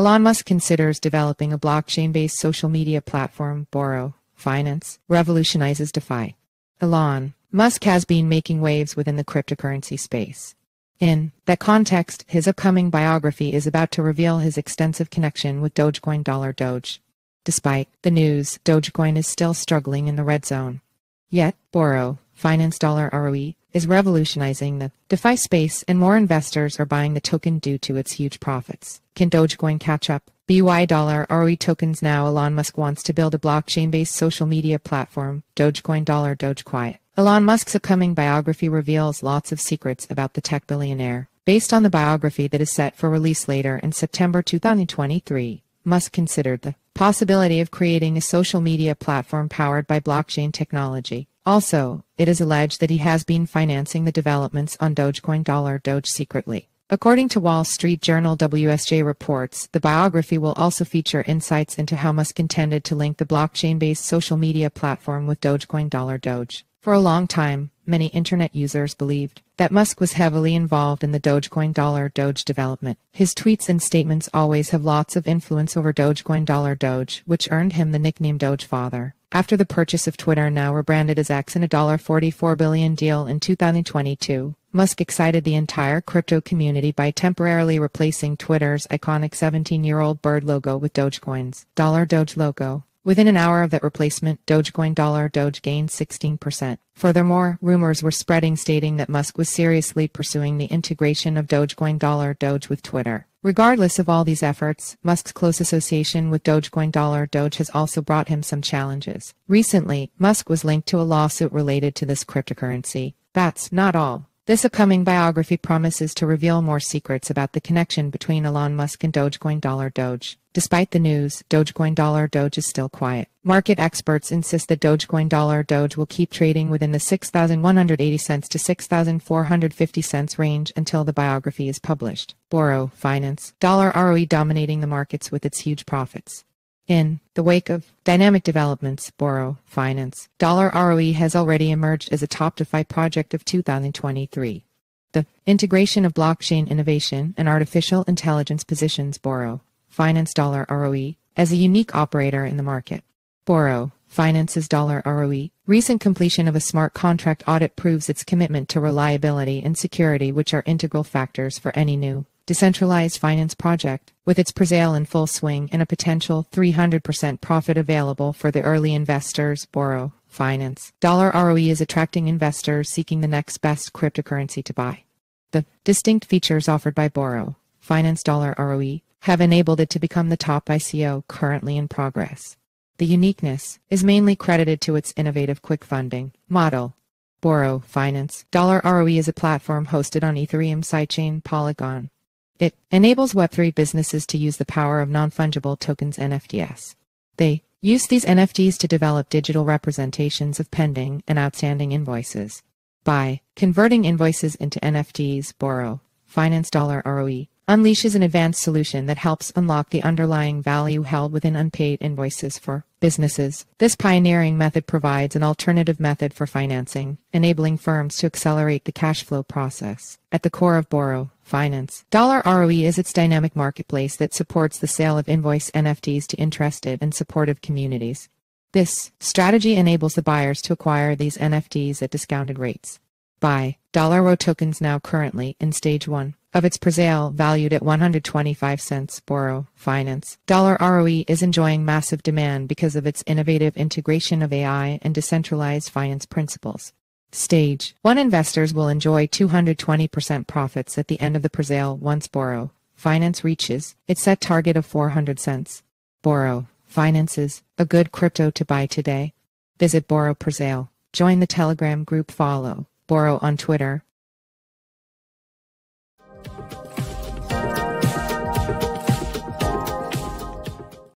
Elon Musk considers developing a blockchain-based social media platform. Borroe.Finance revolutionizes DeFi. Elon Musk has been making waves within the cryptocurrency space. In that context, his upcoming biography is about to reveal his extensive connection with Dogecoin. $Doge. Despite the news, Dogecoin is still struggling in the red zone. Yet, Borroe.Finance $ROE is revolutionizing the DeFi space, and more investors are buying the token due to its huge profits. Can Dogecoin catch up? BY $ROE tokens now. Elon Musk wants to build a blockchain-based social media platform. Dogecoin. $Doge quiet. Elon Musk's upcoming biography reveals lots of secrets about the tech billionaire. Based on the biography that is set for release later in September 2023, Musk considered the possibility of creating a social media platform powered by blockchain technology. Also, it is alleged that he has been financing the developments on Dogecoin. $Doge secretly. According to Wall Street Journal WSJ reports, the biography will also feature insights into how Musk intended to link the blockchain-based social media platform with Dogecoin. $Doge. For a long time, many internet users believed that Musk was heavily involved in the Dogecoin. $Doge development. His tweets and statements always have lots of influence over Dogecoin. $Doge, which earned him the nickname Doge Father, after the purchase of Twitter, now rebranded as X, in a $44 billion deal in 2022. Musk excited the entire crypto community by temporarily replacing Twitter's iconic 17-year-old bird logo with Dogecoin's $Doge logo. Within an hour of that replacement, Dogecoin. $Doge gained 16%. Furthermore, rumors were spreading stating that Musk was seriously pursuing the integration of Dogecoin. $Doge with Twitter. Regardless of all these efforts, Musk's close association with Dogecoin. $Doge has also brought him some challenges. Recently, Musk was linked to a lawsuit related to this cryptocurrency. That's not all. This upcoming biography promises to reveal more secrets about the connection between Elon Musk and Dogecoin. $Doge. Despite the news, Dogecoin. $Doge is still quiet. Market experts insist that Dogecoin. $Doge will keep trading within the $6,180 to $6,450 range until the biography is published. Borroe.Finance $ROE dominating the markets with its huge profits. In the wake of dynamic developments, Borroe.Finance $ROE has already emerged as a top DeFi project of 2023. The integration of blockchain innovation and artificial intelligence positions Borroe.Finance $ROE as a unique operator in the market. Borroe.Finance's $ROE recent completion of a smart contract audit proves its commitment to reliability and security, which are integral factors for any new decentralized finance project. With its presale in full swing and a potential 300% profit available for the early investors, Borroe.Finance $ROE is attracting investors seeking the next best cryptocurrency to buy. The distinct features offered by Borroe.Finance $ROE have enabled it to become the top ICO currently in progress. The uniqueness is mainly credited to its innovative quick funding model. Borroe.Finance $ROE is a platform hosted on Ethereum sidechain Polygon. It enables Web3 businesses to use the power of non-fungible tokens (NFTs). They use these NFTs to develop digital representations of pending and outstanding invoices. By converting invoices into NFTs, Borroe.Finance $ROE unleashes an advanced solution that helps unlock the underlying value held within unpaid invoices for businesses. This pioneering method provides an alternative method for financing, enabling firms to accelerate the cash flow process. At the core of Borroe.Finance $ROE is its dynamic marketplace that supports the sale of invoice NFTs to interested and supportive communities. This strategy enables the buyers to acquire these NFTs at discounted rates. Buy $ROE tokens now currently in stage 1 of its presale, valued at $125. Borroe.Finance $ROE is enjoying massive demand because of its innovative integration of AI and decentralized finance principles. Stage 1 investors will enjoy 220% profits at the end of the presale once Borroe.Finance reaches its set target of $400. Borroe.Finance is a good crypto to buy today. Visit Borroe presale. Join the Telegram group. Follow Borroe on Twitter,